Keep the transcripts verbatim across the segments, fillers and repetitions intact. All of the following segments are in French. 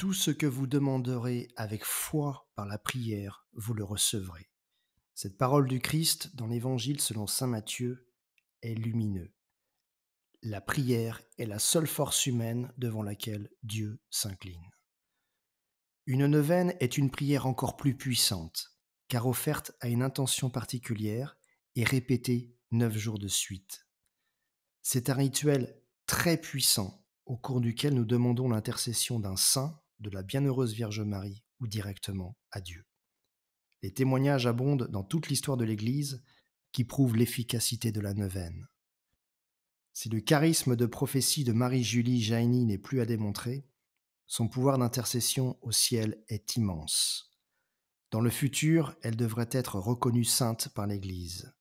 Tout ce que vous demanderez avec foi par la prière, vous le recevrez. Cette parole du Christ dans l'Évangile selon saint Matthieu est lumineuse. La prière est la seule force humaine devant laquelle Dieu s'incline. Une neuvaine est une prière encore plus puissante, car offerte à une intention particulière et répétée neuf jours de suite. C'est un rituel très puissant au cours duquel nous demandons l'intercession d'un saint, de la bienheureuse Vierge Marie ou directement à Dieu. Les témoignages abondent dans toute l'histoire de l'Église qui prouvent l'efficacité de la neuvaine. Si le charisme de prophétie de Marie-Julie Jahenny n'est plus à démontrer, son pouvoir d'intercession au ciel est immense. Dans le futur, elle devrait être reconnue sainte par l'Église.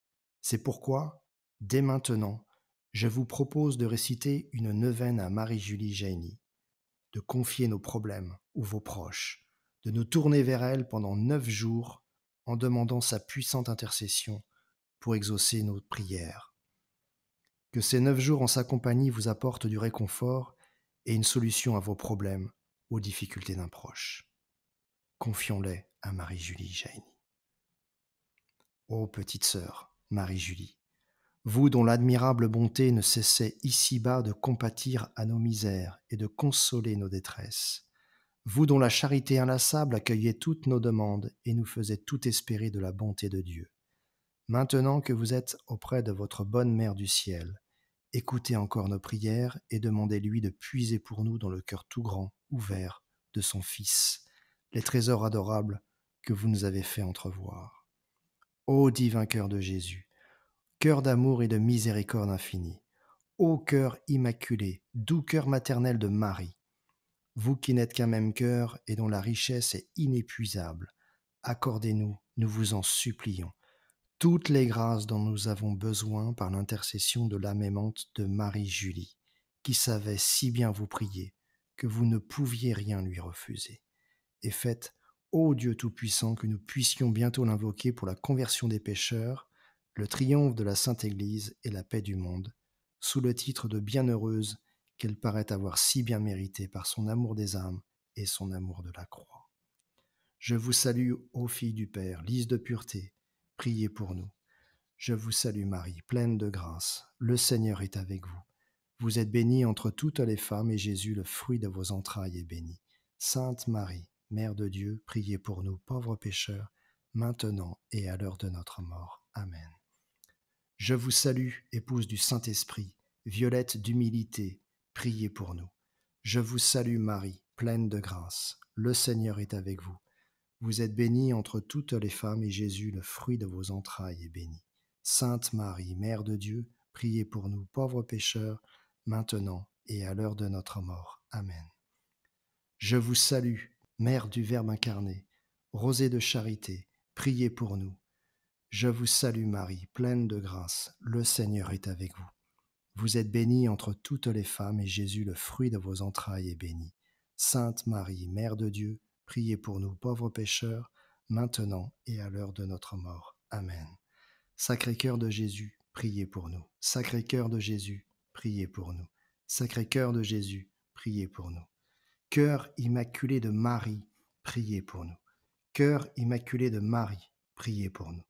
C'est pourquoi, dès maintenant, je vous propose de réciter une neuvaine à Marie-Julie Jahenny, de confier nos problèmes ou vos proches, de nous tourner vers elle pendant neuf jours en demandant sa puissante intercession pour exaucer nos prières. Que ces neuf jours en sa compagnie vous apportent du réconfort et une solution à vos problèmes, aux difficultés d'un proche. Confions-les à Marie-Julie Jahenny. Ô petite sœur, Marie-Julie, vous dont l'admirable bonté ne cessait ici-bas de compatir à nos misères et de consoler nos détresses, vous dont la charité inlassable accueillait toutes nos demandes et nous faisait tout espérer de la bonté de Dieu, maintenant que vous êtes auprès de votre bonne Mère du ciel, écoutez encore nos prières et demandez-lui de puiser pour nous dans le cœur tout grand, ouvert, de son Fils, les trésors adorables que vous nous avez fait entrevoir. Ô divin cœur de Jésus, cœur d'amour et de miséricorde infinie, ô cœur immaculé, doux cœur maternel de Marie, vous qui n'êtes qu'un même cœur et dont la richesse est inépuisable, accordez-nous, nous vous en supplions, toutes les grâces dont nous avons besoin par l'intercession de l'âme aimante de Marie-Julie, qui savait si bien vous prier que vous ne pouviez rien lui refuser. Et faites, ô Dieu Tout-Puissant, que nous puissions bientôt l'invoquer pour la conversion des pécheurs, le triomphe de la Sainte Église et la paix du monde, sous le titre de bienheureuse qu'elle paraît avoir si bien mérité par son amour des âmes et son amour de la croix. Je vous salue, ô filles du Père, lisse de pureté, priez pour nous. Je vous salue Marie, pleine de grâce, le Seigneur est avec vous. Vous êtes bénie entre toutes les femmes et Jésus, le fruit de vos entrailles, est béni. Sainte Marie, Mère de Dieu, priez pour nous pauvres pécheurs, maintenant et à l'heure de notre mort. Amen. Je vous salue, épouse du Saint-Esprit, violette d'humilité, priez pour nous. Je vous salue Marie, pleine de grâce, le Seigneur est avec vous. Vous êtes bénie entre toutes les femmes, et Jésus, le fruit de vos entrailles, est béni. Sainte Marie, Mère de Dieu, priez pour nous pauvres pécheurs, maintenant et à l'heure de notre mort. Amen. Je vous salue, Mère du Verbe incarné, rosée de charité, priez pour nous. Je vous salue Marie, pleine de grâce, le Seigneur est avec vous. Vous êtes bénie entre toutes les femmes, et Jésus, le fruit de vos entrailles, est béni. Sainte Marie, Mère de Dieu, priez pour nous pauvres pécheurs, maintenant et à l'heure de notre mort. Amen. Sacré-Cœur de Jésus, priez pour nous. Sacré-Cœur de Jésus, priez pour nous. Sacré-Cœur de Jésus, priez pour nous. Cœur immaculé de Marie, priez pour nous. Cœur immaculé de Marie, priez pour nous.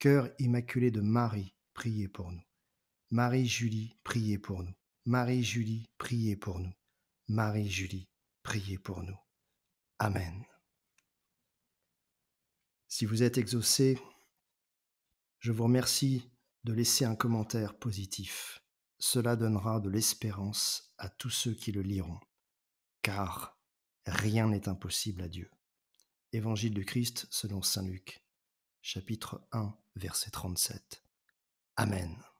Cœur immaculé de Marie, priez pour nous. Marie-Julie, priez pour nous. Marie-Julie, priez pour nous. Marie-Julie, priez pour nous. Amen. Si vous êtes exaucé, je vous remercie de laisser un commentaire positif. Cela donnera de l'espérance à tous ceux qui le liront, car rien n'est impossible à Dieu. Évangile du Christ selon saint Luc, chapitre un, verset trente-sept. Amen.